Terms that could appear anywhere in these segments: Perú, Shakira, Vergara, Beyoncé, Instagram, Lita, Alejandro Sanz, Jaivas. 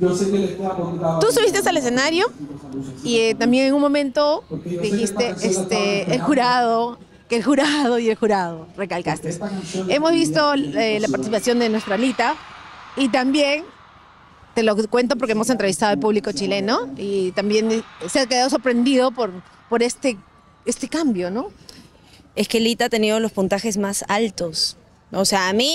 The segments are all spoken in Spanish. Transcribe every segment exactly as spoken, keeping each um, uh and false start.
Tú subiste al escenario y eh, también en un momento dijiste este, el jurado, que el jurado y el jurado, recalcaste. Hemos visto eh, la participación de nuestra Lita y también, te lo cuento porque hemos entrevistado al público chileno y también se ha quedado sorprendido por, por este, este cambio, ¿no? Es que Lita ha tenido los puntajes más altos. O sea, a mí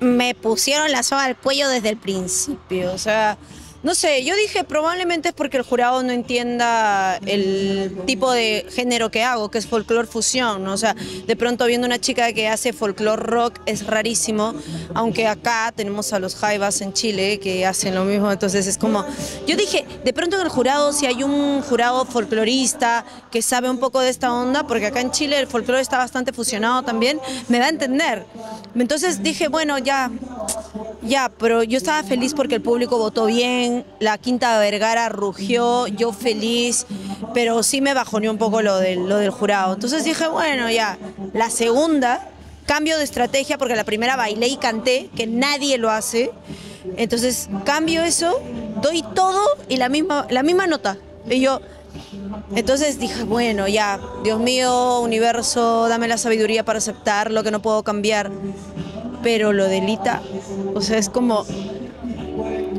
me pusieron la soga al cuello desde el principio, o sea, no sé, yo dije probablemente es porque el jurado no entienda el tipo de género que hago, que es folclor fusión, ¿no? O sea, de pronto viendo una chica que hace folclor rock es rarísimo, aunque acá tenemos a los Jaivas en Chile que hacen lo mismo, entonces es como, yo dije, de pronto en el jurado si hay un jurado folclorista que sabe un poco de esta onda, porque acá en Chile el folclor está bastante fusionado también, me da a entender. Entonces dije, bueno, ya, ya, pero yo estaba feliz porque el público votó bien, la quinta Vergara rugió, yo feliz, pero sí me bajoneó un poco lo del, lo del jurado. Entonces dije, bueno, ya, la segunda, cambio de estrategia, porque la primera bailé y canté, que nadie lo hace. Entonces cambio eso, doy todo y la misma, la misma nota. Y yo... Entonces dije, bueno, ya, Dios mío, universo, dame la sabiduría para aceptar lo que no puedo cambiar. Pero lo de Lita, o sea, es como,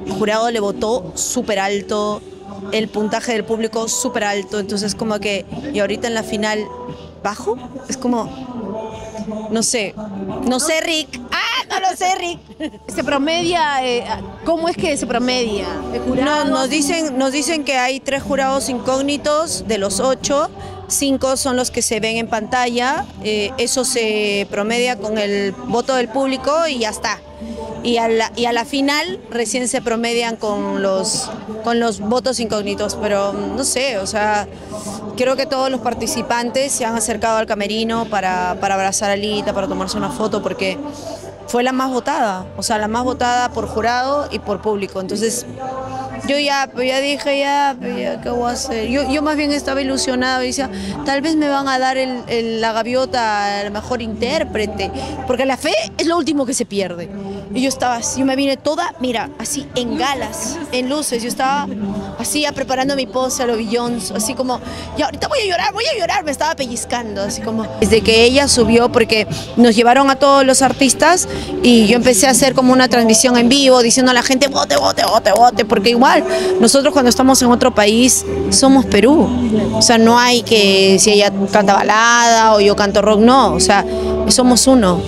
el jurado le votó súper alto, el puntaje del público súper alto, entonces como que, y ahorita en la final, ¿bajo? Es como, no sé, no sé, Rick. ¡Ah, no lo sé, Rick! Se promedia, eh, ¿cómo es que se promedia? No, nos dicen, nos dicen que hay tres jurados incógnitos de los ocho, cinco son los que se ven en pantalla, eh, eso se promedia con el voto del público y ya está. Y a la, y a la final recién se promedian con los, con los votos incógnitos, pero no sé, o sea, creo que todos los participantes se han acercado al camerino para, para abrazar a Lita, para tomarse una foto, porque fue la más votada, o sea, la más votada por jurado y por público, entonces yo ya, ya dije, ya, ya, ¿qué voy a hacer? Yo, yo más bien estaba ilusionada y decía, tal vez me van a dar el, el, la gaviota, el mejor intérprete, porque la fe es lo último que se pierde. Y yo estaba así, yo me vine toda, mira, así en galas, en luces, yo estaba así ya preparando mi pose a lo Beyoncé, así como, ya ahorita voy a llorar, voy a llorar, me estaba pellizcando, así como. Desde que ella subió, porque nos llevaron a todos los artistas y yo empecé a hacer como una transmisión en vivo, diciendo a la gente, vote, vote, vote, vote, porque igual nosotros cuando estamos en otro país somos Perú, o sea, no hay que si ella canta balada o yo canto rock, no, o sea, somos uno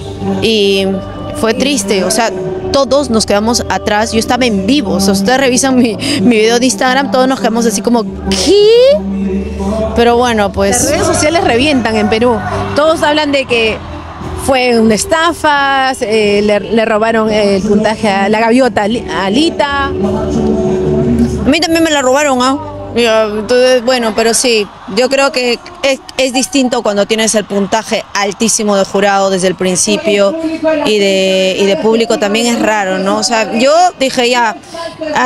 y fue triste, o sea, todos nos quedamos atrás, yo estaba en vivo, o sea, ustedes revisan mi, mi video de Instagram, todos nos quedamos así como, ¿qué? Pero bueno, pues... Las redes sociales revientan en Perú, todos hablan de que fue una estafa, eh, le, le robaron el puntaje a la gaviota a Lita. A mí también me la robaron, ¿eh? Entonces, bueno, pero sí, yo creo que es, es distinto cuando tienes el puntaje altísimo de jurado desde el principio y de, y de público también es raro, ¿no? O sea, yo dije ya,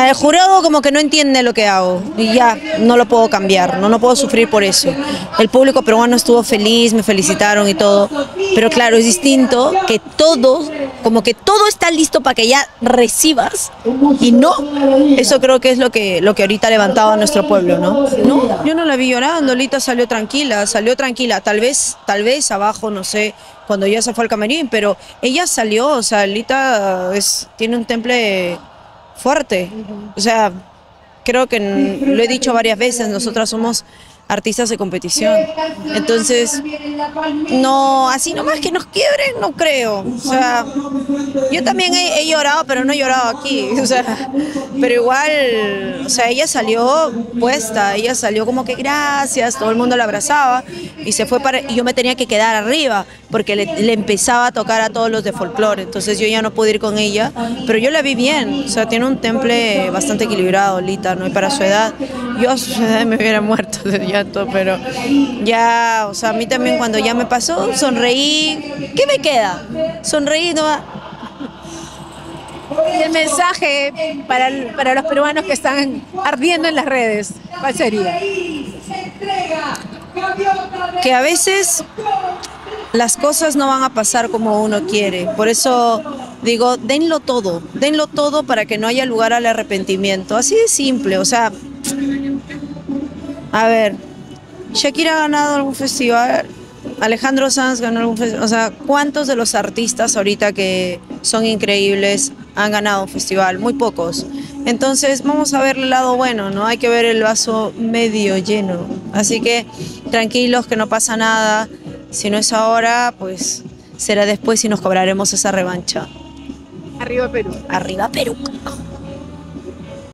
el jurado como que no entiende lo que hago y ya, no lo puedo cambiar, no, no puedo sufrir por eso. El público peruano estuvo feliz, me felicitaron y todo, pero claro, es distinto que todos... Como que todo está listo para que ya recibas y no, eso creo que es lo que, lo que ahorita ha levantado a nuestro pueblo, ¿no? No, yo no la vi llorando, Lita salió tranquila, salió tranquila, tal vez, tal vez abajo, no sé, cuando ella se fue al camerín, pero ella salió, o sea, Lita es, tiene un temple fuerte, o sea, creo que lo he dicho varias veces, nosotras somos artistas de competición, entonces no, así nomás que nos quiebren no creo, o sea, yo también he, he llorado pero no he llorado aquí, o sea, pero igual, o sea, ella salió puesta, ella salió como que gracias, todo el mundo la abrazaba y se fue para, y yo me tenía que quedar arriba porque le, le empezaba a tocar a todos los de folclore, entonces yo ya no pude ir con ella, pero yo la vi bien, o sea, tiene un temple bastante equilibrado Lita, ¿no? Y para su edad, yo a su edad me hubiera muerto, pero ya, o sea, a mí también cuando ya me pasó, sonreí, ¿qué me queda? Sonreí, no va. El mensaje para, para los peruanos que están ardiendo en las redes, ¿cuál sería? Que a veces las cosas no van a pasar como uno quiere. Por eso digo, denlo todo, denlo todo para que no haya lugar al arrepentimiento. Así de simple, o sea, a ver, Shakira ha ganado algún festival, Alejandro Sanz ganó algún festival, o sea, ¿cuántos de los artistas ahorita que son increíbles han ganado un festival? Muy pocos. Entonces vamos a ver el lado bueno, ¿no? Hay que ver el vaso medio lleno. Así que tranquilos, que no pasa nada. Si no es ahora, pues será después y nos cobraremos esa revancha. Arriba Perú. Arriba Perú.